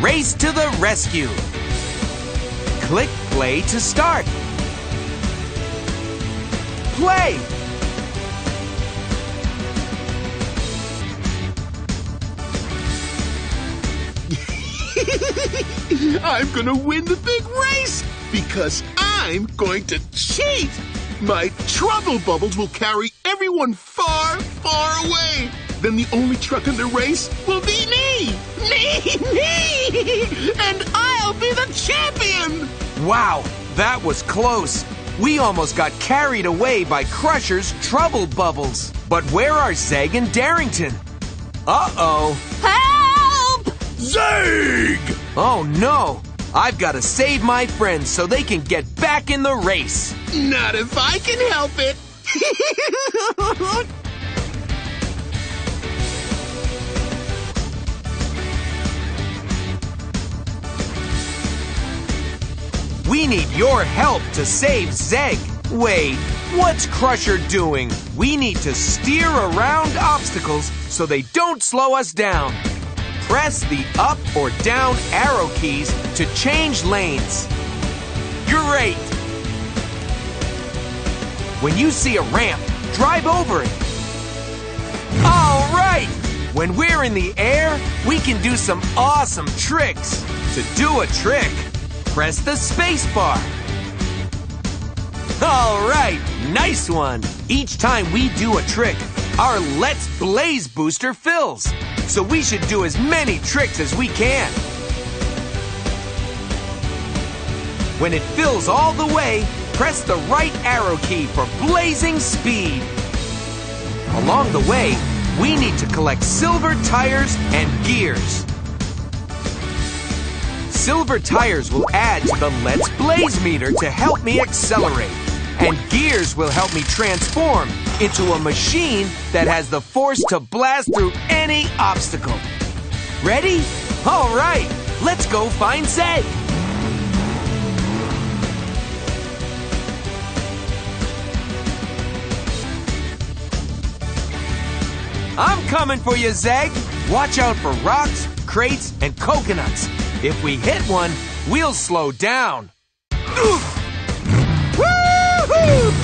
race to the rescue. Click play to start. Play! I'm gonna win the big race because I'm going to cheat. My trouble bubbles will carry everyone far, far away. Then the only truck in the race will be me! Me! And I'll be the champion! Wow, that was close. We almost got carried away by Crusher's trouble bubbles. But where are Zeg and Darington? Uh-oh. Help! Zeg! Oh no! I've got to save my friends so they can get back in the race. Not if I can help it. We need your help to save Zeg. Wait, what's Crusher doing? We need to steer around obstacles so they don't slow us down. Press the up or down arrow keys to change lanes. Great! When you see a ramp, drive over it. All right! When we're in the air, we can do some awesome tricks. To do a trick, press the space bar. All right, nice one! Each time we do a trick, our Let's Blaze booster fills. So we should do as many tricks as we can. When it fills all the way, press the right arrow key for blazing speed. Along the way, we need to collect silver tires and gears. Silver tires will add to the Let's Blaze meter to help me accelerate. And gears will help me transform into a machine that has the force to blast through any obstacle. Ready? All right, let's go find Zeg. I'm coming for you, Zeg. Watch out for rocks, crates, and coconuts. If we hit one, we'll slow down. Oof.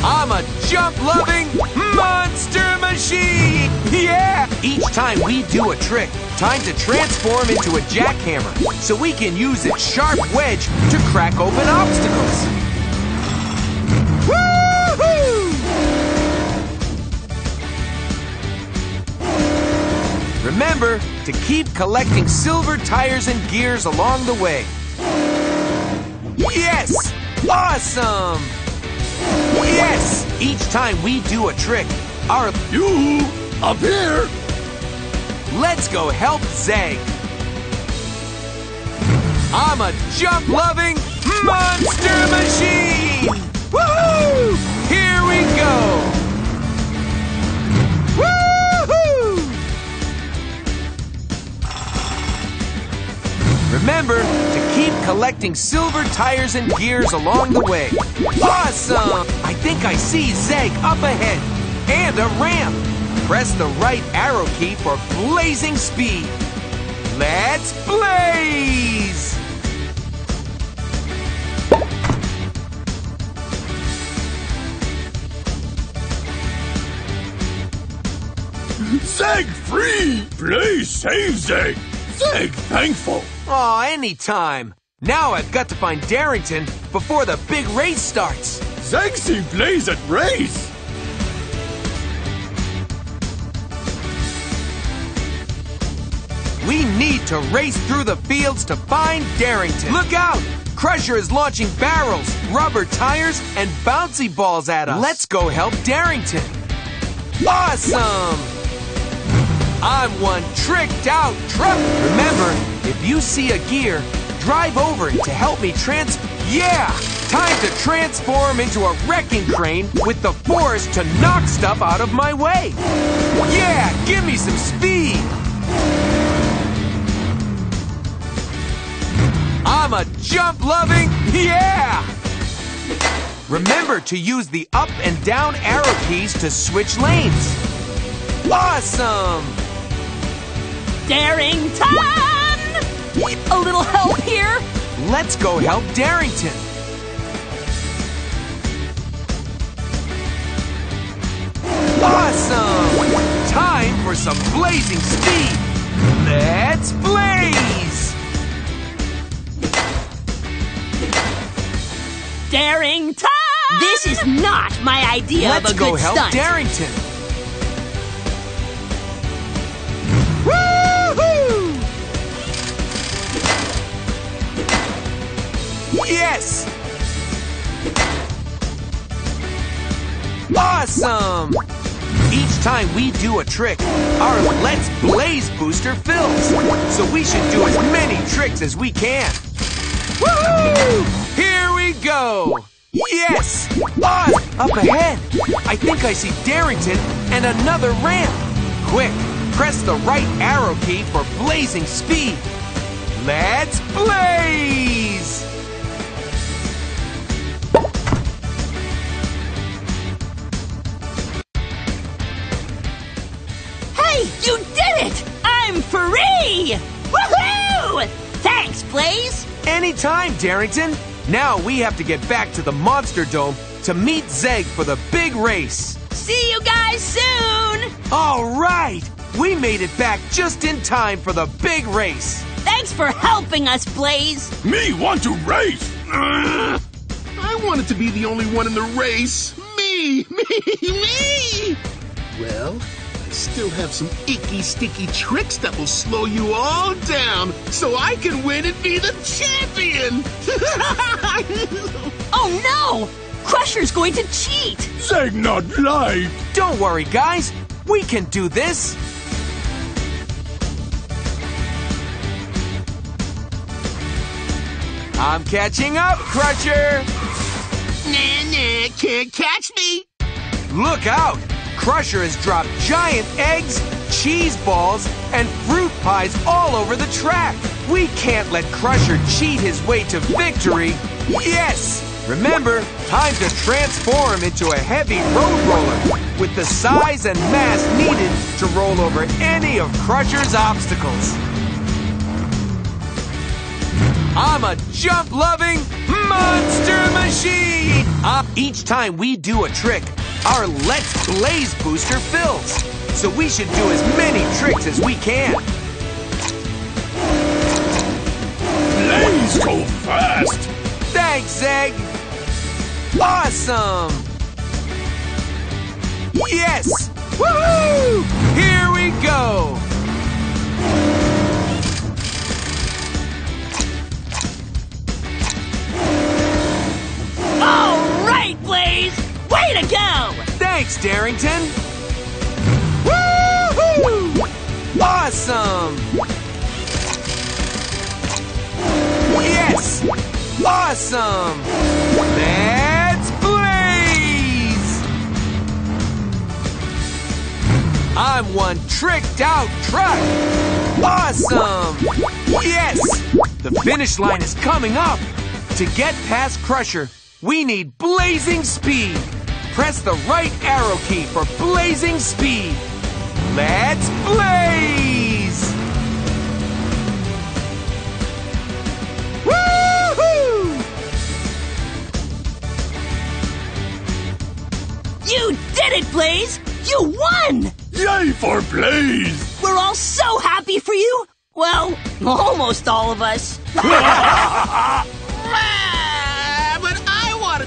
I'm a jump-loving monster machine! Yeah! Each time we do a trick, time to transform into a jackhammer so we can use its sharp wedge to crack open obstacles. Woo-hoo! Remember to keep collecting silver tires and gears along the way. Yes! Awesome! Yes! Each time we do a trick, our you up here! Let's go help Zeg. I'm a jump-loving monster machine! Woohoo! Here we go! Woohoo! Remember to keep collecting silver tires and gears along the way. Awesome! I think I see Zeg up ahead. And a ramp. Press the right arrow key for blazing speed. Let's blaze! Zeg free! Please save Zeg! Zeg thankful! Aw, anytime! Now I've got to find Darington before the big race starts. Zeg see Blaze at race. We need to race through the fields to find Darington. Look out! Crusher is launching barrels, rubber tires, and bouncy balls at us. Let's go help Darington. Awesome! I'm one tricked out truck. Remember, if you see a gear, drive over it to help me Yeah! Time to transform into a wrecking crane with the force to knock stuff out of my way. Yeah! Give me some speed! I'm a jump-loving... Yeah! Remember to use the up and down arrow keys to switch lanes. Awesome! Darington! A little help! Let's go help Darington! Awesome! Time for some blazing speed! Let's blaze! Darington! This is not my idea of a good stunt! Let's go help Darington! Woohoo! Yes! Awesome! Each time we do a trick, our Let's Blaze booster fills. So we should do as many tricks as we can. Woohoo! Here we go! Yes! Up ahead! I think I see Darington and another ramp. Quick, press the right arrow key for blazing speed. Let's blaze! Hey, you did it! I'm free! Woohoo! Thanks, Blaze! Anytime, Darington! Now we have to get back to the Monster Dome to meet Zeg for the big race. See you guys soon! All right! We made it back just in time for the big race. Thanks for helping us, Blaze. Me want to race! I wanted to be the only one in the race. Me! Well, I still have some icky, sticky tricks that will slow you all down so I can win and be the champion! Oh no! Crusher's going to cheat! Zeg not like! Don't worry, guys! We can do this! I'm catching up, Crusher! Nah, can't catch me! Look out! Crusher has dropped giant eggs, cheese balls, and fruit pies all over the track. We can't let Crusher cheat his way to victory. Yes! Remember, time to transform into a heavy road roller with the size and mass needed to roll over any of Crusher's obstacles. I'm a jump-loving monster machine! Each time we do a trick, our Let's Blaze booster fills, so we should do as many tricks as we can. Blaze go fast! Thanks, Zeg! Awesome! Yes! Woohoo! Here we go! All right, Blaze! Way to go! Thanks, Darington! Woo-hoo! Awesome! Yes! Awesome! Let's blaze! I'm one tricked-out truck! Awesome! Yes! The finish line is coming up! To get past Crusher, we need blazing speed! Press the right arrow key for blazing speed. Let's blaze! Woohoo! You did it, Blaze! You won! Yay for Blaze! We're all so happy for you! Well, almost all of us.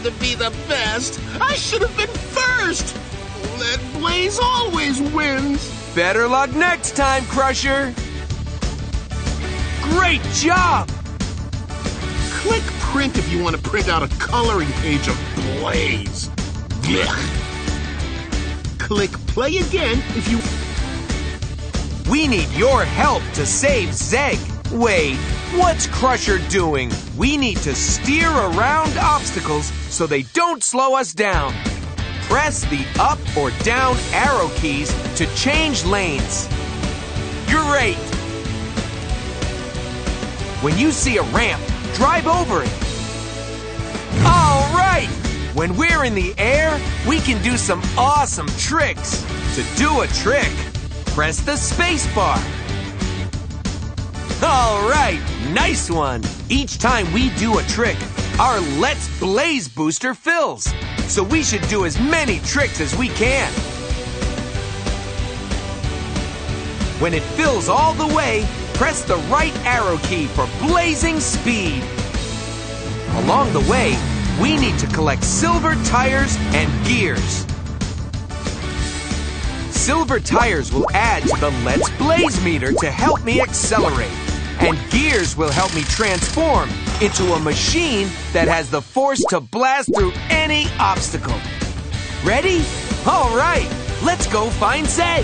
To be the best. I should have been first. Let Blaze always wins. Better luck next time, Crusher. Great job. Click print if you want to print out a coloring page of Blaze. Click play again if you... We need your help to save Zeg. Wait, what's Crusher doing? We need to steer around obstacles so they don't slow us down. Press the up or down arrow keys to change lanes. Great! When you see a ramp, drive over it. All right! When we're in the air, we can do some awesome tricks. To do a trick, press the space bar. All right, Nice one! Each time we do a trick, our Let's Blaze booster fills. So we should do as many tricks as we can. When it fills all the way, press the right arrow key for blazing speed. Along the way, we need to collect silver tires and gears. Silver tires will add to the Let's Blaze meter to help me accelerate. And gears will help me transform into a machine that has the force to blast through any obstacle. Ready? All right, let's go find Zeg.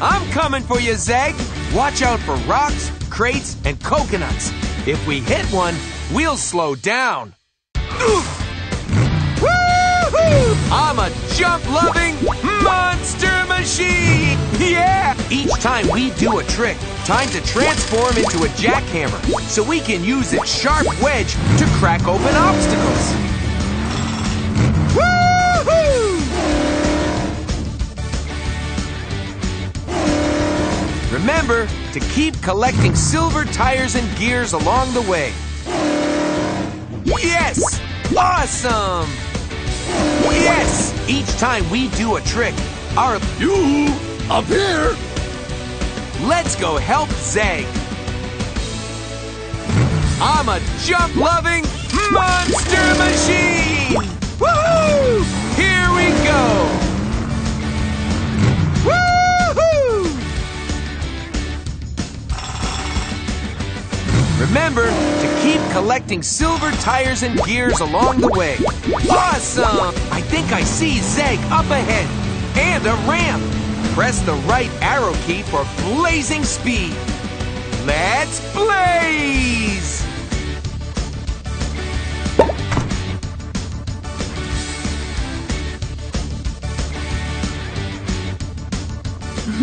I'm coming for you, Zeg. Watch out for rocks, crates, and coconuts. If we hit one, we'll slow down. Woo-hoo! I'm a jump-loving monster machine! Yeah! Each time we do a trick, time to transform into a jackhammer so we can use its sharp wedge to crack open obstacles. Woo-hoo! Remember to keep collecting silver tires and gears along the way. Yes! Awesome! Yes! Each time we do a trick, our you up here! Let's go help Zeg. I'm a jump-loving monster machine! Woohoo! Here we go! Remember to keep collecting silver tires and gears along the way. Awesome! I think I see Zeg up ahead. And a ramp. Press the right arrow key for blazing speed. Let's blaze!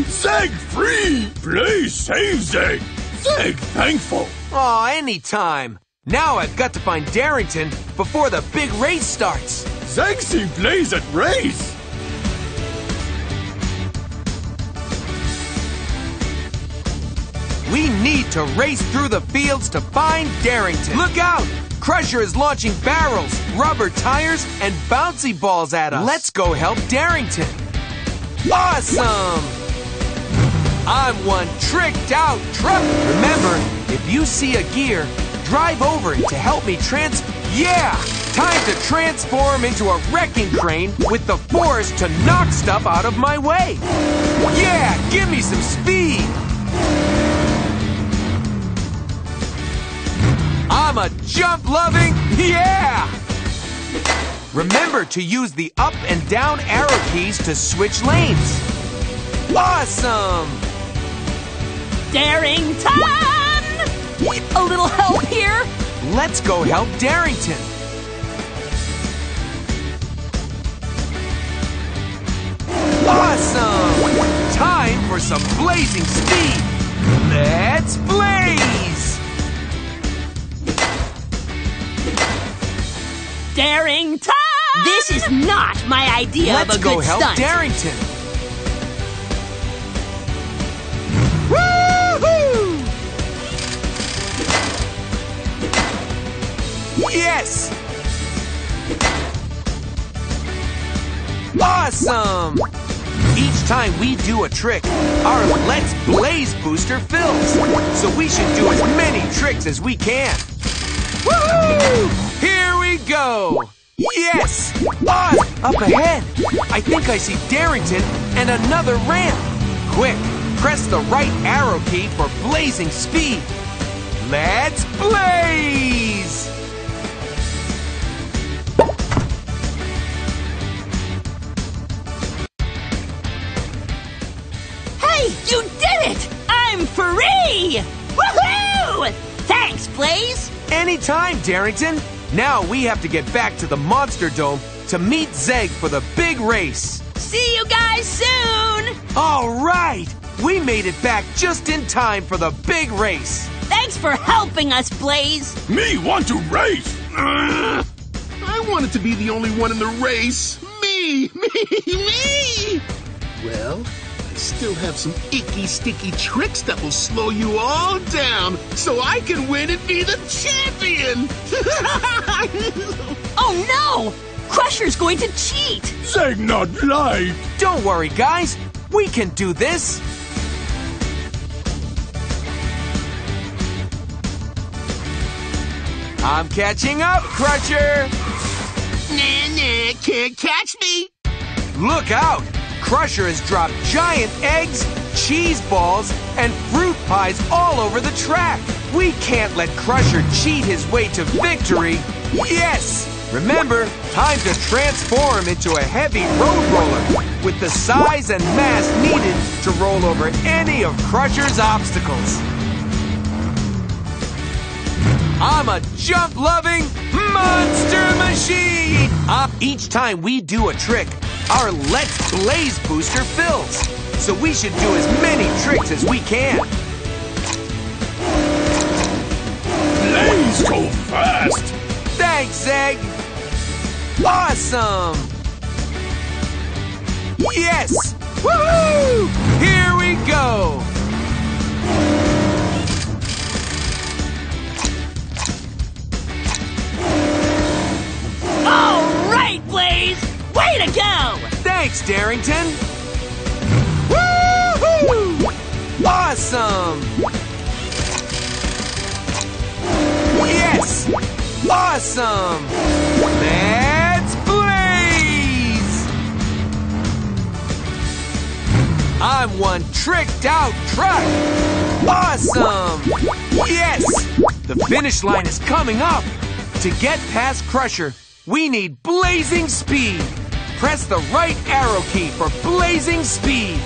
Zeg free! Blaze save Zeg! Zeg thankful! Aw, anytime. Now I've got to find Darington before the big race starts. Zeg see Blaze at race. We need to race through the fields to find Darington. Look out! Crusher is launching barrels, rubber tires, and bouncy balls at us. Let's go help Darington. Awesome! I'm one tricked out truck. Remember, if you see a gear, drive over it to help me Yeah! Time to transform into a wrecking crane with the force to knock stuff out of my way. Yeah! Give me some speed! I'm a jump-loving... Yeah! Remember to use the up and down arrow keys to switch lanes. Awesome! Darington! A little help here? Let's go help Darington. Awesome! Time for some blazing speed. Let's blaze! Darington! This is not my idea of a good stunt. Let's go help Darington. Yes! Awesome! Each time we do a trick, our Let's Blaze booster fills. So we should do as many tricks as we can. Woohoo! Here we go! Yes! Up ahead! I think I see Darington and another ramp. Quick, press the right arrow key for blazing speed. Let's blaze! You did it! I'm free! Woohoo! Thanks, Blaze! Anytime, Darington. Now we have to get back to the Monster Dome to meet Zeg for the big race. See you guys soon! All right! We made it back just in time for the big race. Thanks for helping us, Blaze. Me want to race! I wanted to be the only one in the race. Me! Me! Well, I still have some icky, sticky tricks that will slow you all down so I can win and be the champion! Oh no! Crusher's going to cheat! Say not lie! Don't worry, guys! We can do this! I'm catching up, Crusher! Nah, can't catch me! Look out! Crusher has dropped giant eggs, cheese balls, and fruit pies all over the track! We can't let Crusher cheat his way to victory! Yes! Remember, time to transform into a heavy road roller with the size and mass needed to roll over any of Crusher's obstacles. I'm a jump-loving monster machine! Up each time we do a trick, our Let's Blaze booster fills. So we should do as many tricks as we can. Blaze so fast! Thanks, Zeg! Awesome! Yes! Woohoo! Here we go! Blaze! Way to go! Thanks, Darington! Woo-hoo! Awesome! Yes! Awesome! Let's Blaze! I'm one tricked-out truck! Awesome! Yes! The finish line is coming up! To get past Crusher, we need blazing speed. Press the right arrow key for blazing speed.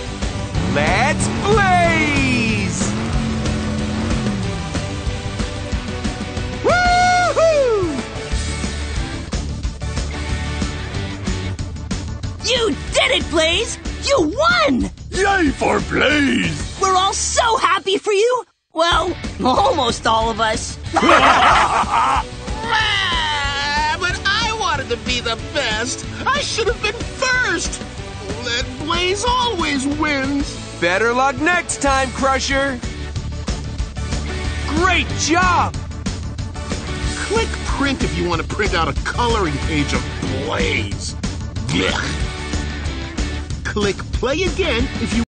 Let's blaze! Woo-hoo! You did it, Blaze! You won! Yay for Blaze! We're all so happy for you. Well, almost all of us. To be the best. I should have been first. Let Blaze always wins. Better luck next time, Crusher. Great job. Click print if you want to print out a coloring page of Blaze. Blech. Click play again if you